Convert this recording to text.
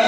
ما